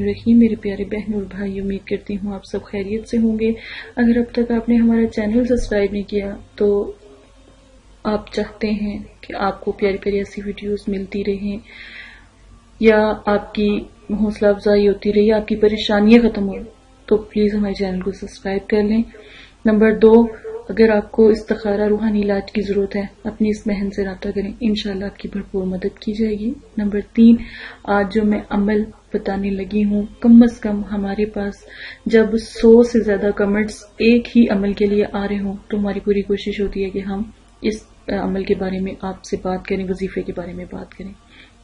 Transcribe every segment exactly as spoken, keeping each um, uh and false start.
रखिए मेरे प्यारे बहन और भाई, उम्मीद करती हूँ आप सब खैरियत से होंगे। अगर अब तक आपने हमारा चैनल सब्सक्राइब नहीं किया तो आप चाहते हैं कि आपको प्यारी प्यारी ऐसी वीडियोस मिलती रहें या आपकी हौसला अफजाई होती रहे या आपकी परेशानियां खत्म हो, तो प्लीज हमारे चैनल को सब्सक्राइब कर लें। नंबर दो, अगर आपको इस्तखारा रूहानी इलाज की ज़रूरत है, अपनी इस बहन से रब्ता करें, इंशाल्लाह आपकी भरपूर मदद की जाएगी। नंबर तीन, आज जो मैं अमल बताने लगी हूँ, कम से कम हमारे पास जब सौ से ज़्यादा कमेंट्स एक ही अमल के लिए आ रहे हों तो हमारी पूरी कोशिश होती है कि हम इस अमल के बारे में आपसे बात करें, वजीफे के बारे में बात करें।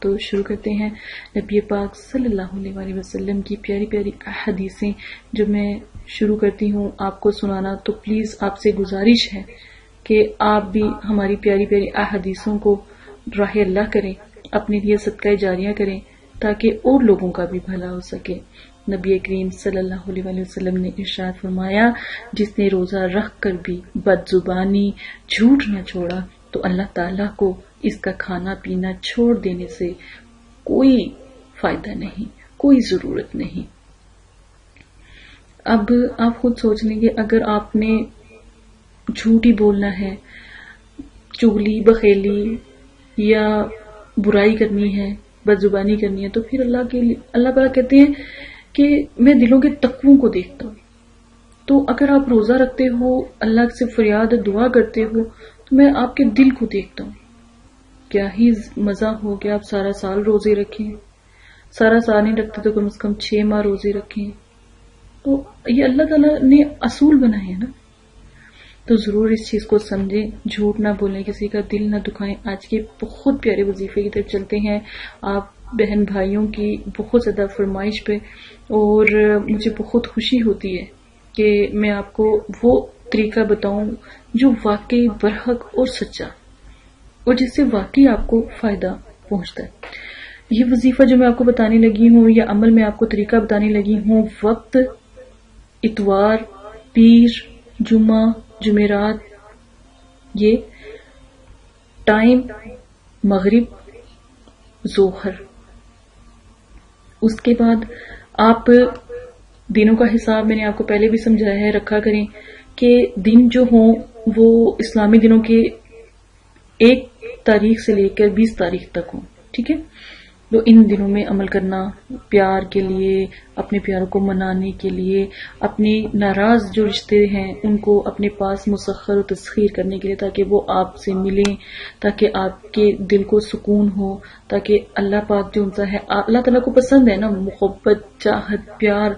तो शुरू करते हैं नबी पाक सल्लल्लाहु अलैहि वसल्लम की प्यारी प्यारी हदीसें जो मैं शुरू करती हूँ आपको सुनाना। तो प्लीज़ आपसे गुजारिश है कि आप भी हमारी प्यारी प्यारी अहदीसों को राह अल्लाह करें, अपने लिए सदका जारिया करें ताकि और लोगों का भी भला हो सके। नबी करीम सल्लल्लाहु अलैहि वसल्लम ने इरशाद फरमाया, जिसने रोज़ा रख कर भी बदजुबानी झूठ न छोड़ा तो अल्लाह ताला को इसका खाना पीना छोड़ देने से कोई फायदा नहीं, कोई ज़रूरत नहीं। अब आप खुद सोच लेंगे, अगर आपने झूठ ही बोलना है, चुगली बखेली या बुराई करनी है, बदजुबानी करनी है, तो फिर अल्लाह के लिए अल्लाह ताला कहते हैं कि मैं दिलों के तकवों को देखता हूँ। तो अगर आप रोज़ा रखते हो, अल्लाह से फरियाद दुआ करते हो, तो मैं आपके दिल को देखता हूँ। क्या ही मज़ा हो गया आप सारा साल रोज़े रखें, सारा साल नहीं रखते तो कम से कम छः माह रोज़े रखें। तो ये अल्लाह ताला ने असूल बनाए हैं ना, तो ज़रूर इस चीज़ को समझें, झूठ ना बोलें, किसी का दिल ना दुखाएं। आज के बहुत प्यारे वजीफे की तरफ चलते हैं। आप बहन भाइयों की बहुत ज़्यादा फरमाइश पे, और मुझे बहुत खुशी होती है कि मैं आपको वो तरीका बताऊं जो वाकई बरहक और सच्चा और जिससे वाकई आपको फ़ायदा पहुंचता है। ये वजीफ़ा जो मैं आपको बताने लगी हूँ या अमल में आपको तरीका बताने लगी हूँ, वक्त इतवार, पीर, जुमा, जुमेरात, ये टाइम मगरिब, जोहर, उसके बाद आप दिनों का हिसाब मैंने आपको पहले भी समझाया है, रखा करें कि दिन जो हो वो इस्लामी दिनों के एक तारीख से लेकर बीस तारीख तक हो, ठीक है। तो इन दिनों में अमल करना, प्यार के लिए, अपने प्यारों को मनाने के लिए, अपने नाराज जो रिश्ते हैं उनको अपने पास मुसखर और तस्खीर करने के लिए, ताकि वो आपसे मिलें, ताकि आपके दिल को सुकून हो, ताकि अल्लाह पाक जो उनसा है, अल्लाह ताला को पसंद है ना मोहब्बत, चाहत, प्यार,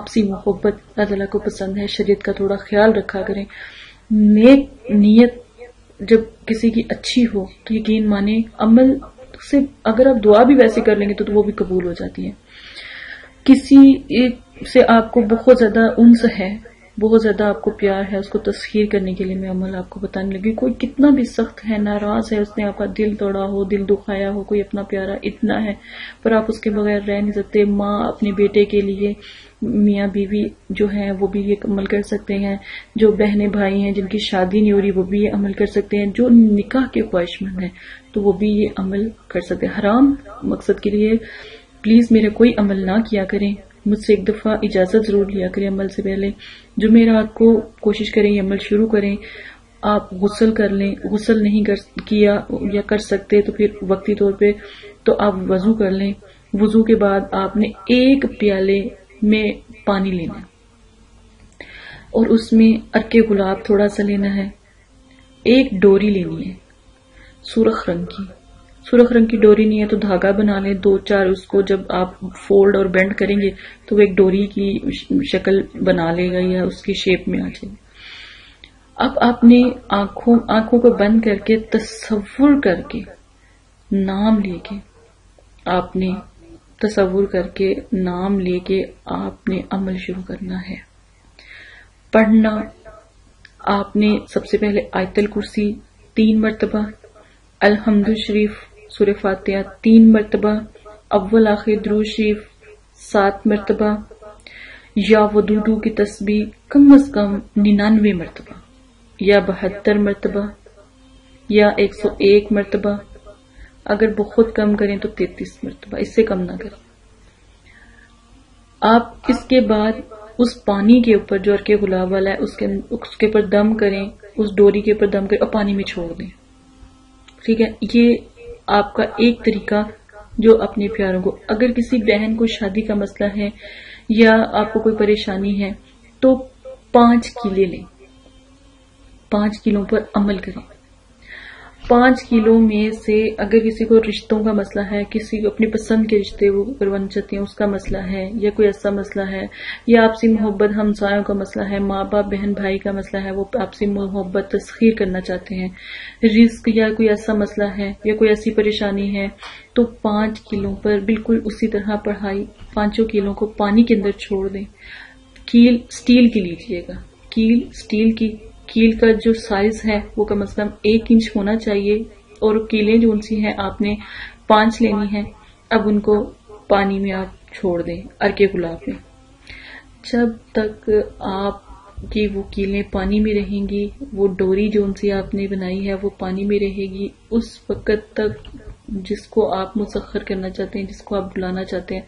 आपसी मोहब्बत अल्लाह ताला को पसंद है। शरीयत का थोड़ा ख्याल रखा करें। नेक नीयत जब किसी की अच्छी हो तो यकीन माने अमल से अगर आप दुआ भी वैसे कर लेंगे तो, तो वो भी कबूल हो जाती है। किसी एक से आपको बहुत ज्यादा उन्स है, बहुत ज्यादा आपको प्यार है, उसको तस्खीर करने के लिए मैं अमल आपको बताने लगी। कोई कितना भी सख्त है, नाराज है, उसने आपका दिल तोड़ा हो, दिल दुखाया हो, कोई अपना प्यारा इतना है पर आप उसके बगैर रह नहीं सकते। माँ अपने बेटे के लिए, मियाँ बीवी जो है वो भी ये अमल कर सकते हैं। जो बहनें भाई हैं जिनकी शादी नहीं हो रही वो भी ये अमल कर सकते हैं। जो निकाह के ख्वाहिशमंद हैं तो वो भी ये अमल कर सकते हैं। हराम मकसद के लिए प्लीज मेरा कोई अमल ना किया करें, मुझसे एक दफा इजाजत जरूर लिया करें अमल से पहले। जो मेरा आपको कोशिश करें ये अमल शुरू करें, आप गुस्ल कर लें, गुस्ल नहीं कर किया या कर सकते तो फिर वक्ती तौर पे तो आप वजू कर लें। वजू के बाद आपने एक प्याले में पानी लेना है और उसमें अर्के गुलाब थोड़ा सा लेना है, एक डोरी लेनी है सुरख रंग की। सुरख रंग की डोरी नहीं है तो धागा बना लें दो चार, उसको जब आप फोल्ड और बेंड करेंगे तो वो एक डोरी की शक्ल बना लेगा या उसकी शेप में आ जाएगा। अब आपने आंखों आंखों को बंद करके तसव्वुर करके नाम लेके आपने तसव्वुर करके नाम लेके आपने अमल शुरू करना है। पढ़ना, आपने सबसे पहले आयतल कुर्सी तीन मरतबा, अलहमदु शरीफ, सूरह फातिहा तीन मरतबा, अव्वल आखिर दुरूद शरीफ सात मरतबा, या वदूदो की तस्बीह कम अज कम निन्यानवे मरतबा या बहत्तर मरतबा या एक सौ एक मरतबा, अगर बहुत कम करें तो तैंतीस मरतबा, इससे कम ना करें। आप इसके बाद उस पानी के ऊपर जो अर्के गुलाब वाला है उसके उसके ऊपर दम करें, उस डोरी के ऊपर दम करें और पानी में छोड़ दें। ठीक है, ये आपका एक तरीका जो अपने प्यारों को, अगर किसी बहन को शादी का मसला है या आपको कोई परेशानी है तो पांच किले लें, पांच किलों पर अमल करें। पांच किलो में से अगर किसी को रिश्तों का मसला है, किसी को अपनी पसंद के रिश्ते वो करवाना चाहते हैं उसका मसला है, या कोई ऐसा मसला है, या आपसी मोहब्बत हमसायों का मसला है, माँ बाप बहन भाई का मसला है, वो आपसी मोहब्बत तस्खीर करना चाहते हैं, रिस्क या कोई ऐसा मसला है या कोई ऐसी परेशानी है, तो पांच किलों पर बिल्कुल उसी तरह पढ़ाई पांचों किलों को पानी के अंदर छोड़ दें। कील स्टील की लीजिएगा, कील स्टील की कील का जो साइज है वो कम से कम एक इंच होना चाहिए और कीलें जो उनसी हैं आपने पांच लेनी है। अब उनको पानी में आप छोड़ दें, अर्के गुलाब में। जब तक आपकी वो कीलें पानी में रहेंगी, वो डोरी जो उनसी आपने बनाई है वो पानी में रहेगी, उस वक्त तक जिसको आप मुसखर करना चाहते हैं, जिसको आप बुलाना चाहते हैं,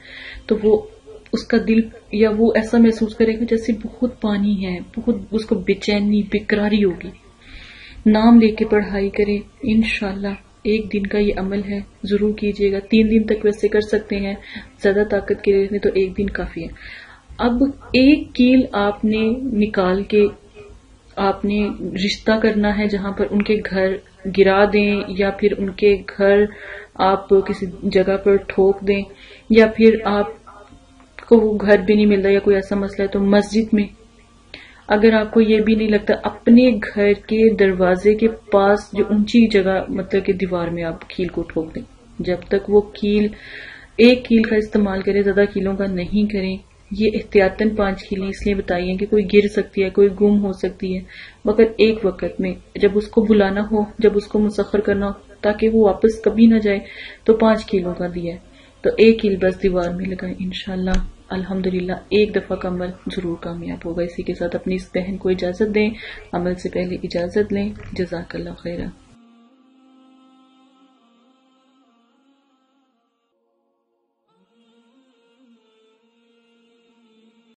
तो वो उसका दिल या वो ऐसा महसूस करेगा जैसे बहुत पानी है, बहुत उसको बेचैनी बेकरारी होगी। नाम लेके पढ़ाई करें, इंशाल्लाह एक दिन का ये अमल है, जरूर कीजिएगा। तीन दिन तक वैसे कर सकते हैं, ज्यादा ताकत के लिए तो एक दिन काफी है। अब एक कील आपने निकाल के आपने रिश्ता करना है, जहां पर उनके घर गिरा दें या फिर उनके घर आप किसी जगह पर ठोक दें, या फिर आप को वो घर भी नहीं मिलता या कोई ऐसा मसला है तो मस्जिद में। अगर आपको ये भी नहीं लगता, अपने घर के दरवाजे के पास जो ऊंची जगह मतलब कि दीवार में आप कील को ठोक दें। जब तक वो कील एक कील का इस्तेमाल करें, ज्यादा कीलों का नहीं करें। ये एहतियातन पांच कीलें इसलिए बताइए कि कोई गिर सकती है, कोई गुम हो सकती है, मगर एक वक्त में जब उसको बुलाना हो, जब उसको मुसखर करना हो ताकि वो वापस कभी ना जाए, तो पांच कीलों का दिया है तो एक कील बस दीवार में लगाए। इंशाल्लाह अल्हम्दुलिल्लाह एक दफा का अमल जरूर कामयाब होगा। इसी के साथ अपनी इस बहन को इजाजत दें, अमल से पहले इजाजत लें। जज़ाकल्लाह खैरा।